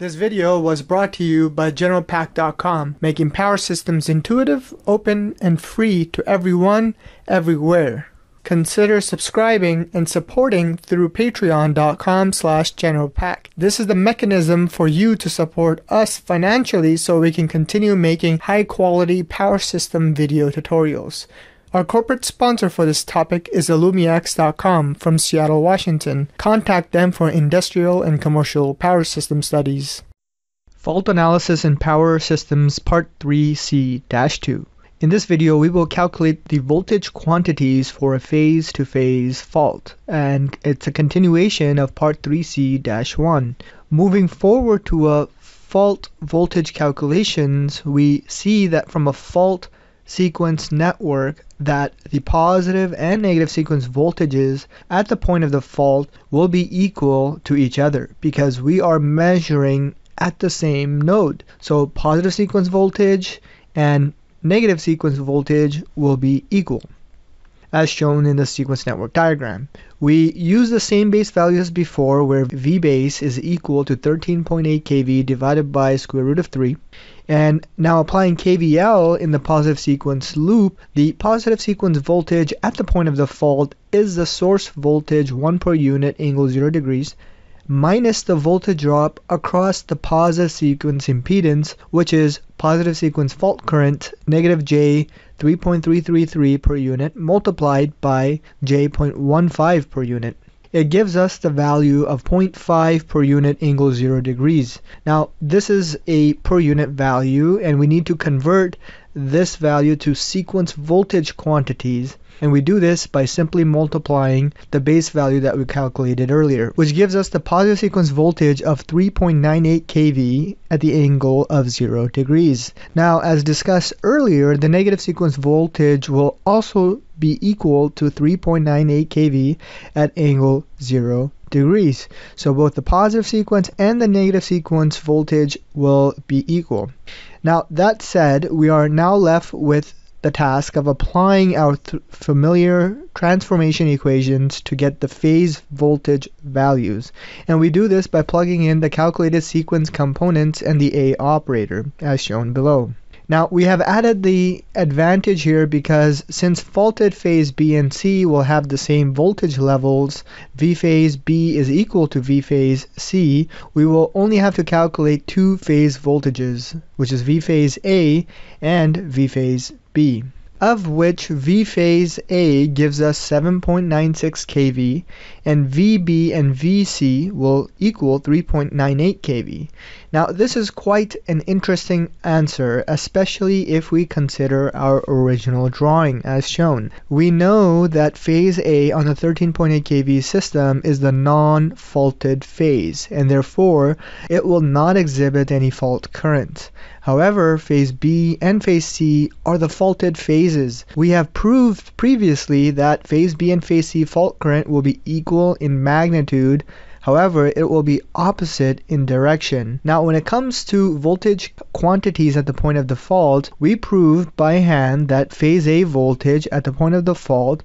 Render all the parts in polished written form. This video was brought to you by GeneralPAC.com, making power systems intuitive, open, and free to everyone, everywhere. Consider subscribing and supporting through patreon.com/GeneralPAC. This is the mechanism for you to support us financially so we can continue making high-quality power system video tutorials. Our corporate sponsor for this topic is AllumiaX.com from Seattle, Washington. Contact them for industrial and commercial power system studies. Fault Analysis in Power Systems Part 3C-2. In this video, we will calculate the voltage quantities for a phase-to-phase fault, and it's a continuation of Part 3C-1. Moving forward to a fault voltage calculations, we see that from a fault sequence network that the positive and negative sequence voltages at the point of the fault will be equal to each other because we are measuring at the same node. So positive sequence voltage and negative sequence voltage will be equal, as shown in the sequence network diagram. We use the same base values as before, where V base is equal to 13.8 kV divided by square root of 3. And now applying KVL in the positive sequence loop, the positive sequence voltage at the point of the fault is the source voltage 1 per unit angle 0 degrees minus the voltage drop across the positive sequence impedance, which is positive sequence fault current negative J 3.333 per unit multiplied by J.15 per unit. It gives us the value of 0.5 per unit angle 0 degrees. Now this is a per unit value, and we need to convert this value to sequence voltage quantities, and we do this by simply multiplying the base value that we calculated earlier, which gives us the positive sequence voltage of 3.98 kV at the angle of 0 degrees. Now, as discussed earlier, the negative sequence voltage will also be equal to 3.98 kV at angle 0 degrees. So both the positive sequence and the negative sequence voltage will be equal. Now, that said, we are now left with the task of applying our familiar transformation equations to get the phase voltage values. And we do this by plugging in the calculated sequence components and the A operator, as shown below. Now, we have added the advantage here because since faulted phase B and C will have the same voltage levels, V phase B is equal to V phase C, we will only have to calculate two phase voltages, which is V phase A and V phase B, of which V phase A gives us 7.96 kV, and VB and VC will equal 3.98 kV. Now, this is quite an interesting answer, especially if we consider our original drawing as shown. We know that phase A on the 13.8 kV system is the non-faulted phase, and therefore it will not exhibit any fault current. However, phase B and phase C are the faulted phases. We have proved previously that phase B and phase C fault current will be equal in magnitude. However, it will be opposite in direction. Now, when it comes to voltage quantities at the point of the fault, we proved by hand that phase A voltage at the point of the fault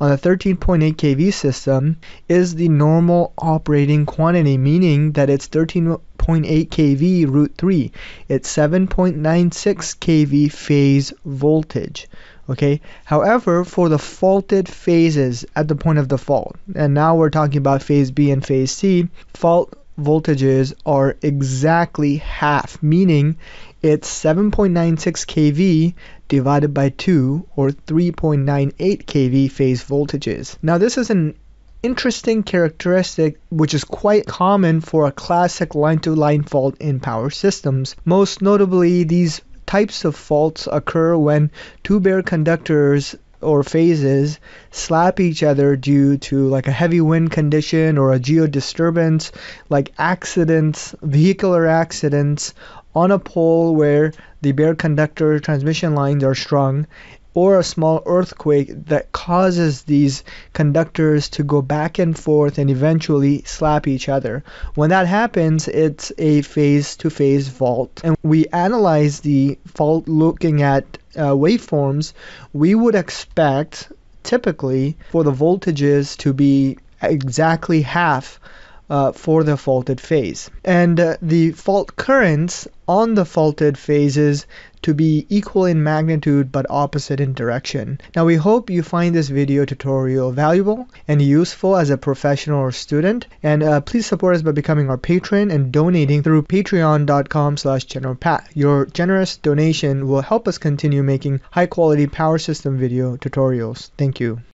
on the 13.8 kV system is the normal operating quantity, meaning that it's 13.8 kV root 3. It's 7.96 kV phase voltage. Okay. However, for the faulted phases at the point of the fault, and now we're talking about phase B and phase C, fault voltages are exactly half, meaning it's 7.96 kV divided by 2, or 3.98 kV phase voltages. Now, this is an interesting characteristic which is quite common for a classic line-to-line fault in power systems. Most notably, these types of faults occur when two bare conductors or phases slap each other due to like a heavy wind condition or a geo disturbance, like accidents, vehicular accidents on a pole where the bare conductor transmission lines are strung, or a small earthquake that causes these conductors to go back and forth and eventually slap each other. When that happens, it's a phase-to-phase fault. And we analyze the fault looking at waveforms. We would expect, typically, for the voltages to be exactly half for the faulted phase. And the fault currents on the faulted phases to be equal in magnitude but opposite in direction. Now we hope you find this video tutorial valuable and useful as a professional or student, and please support us by becoming our patron and donating through patreon.com/GeneralPAC. Your generous donation will help us continue making high quality power system video tutorials. Thank you.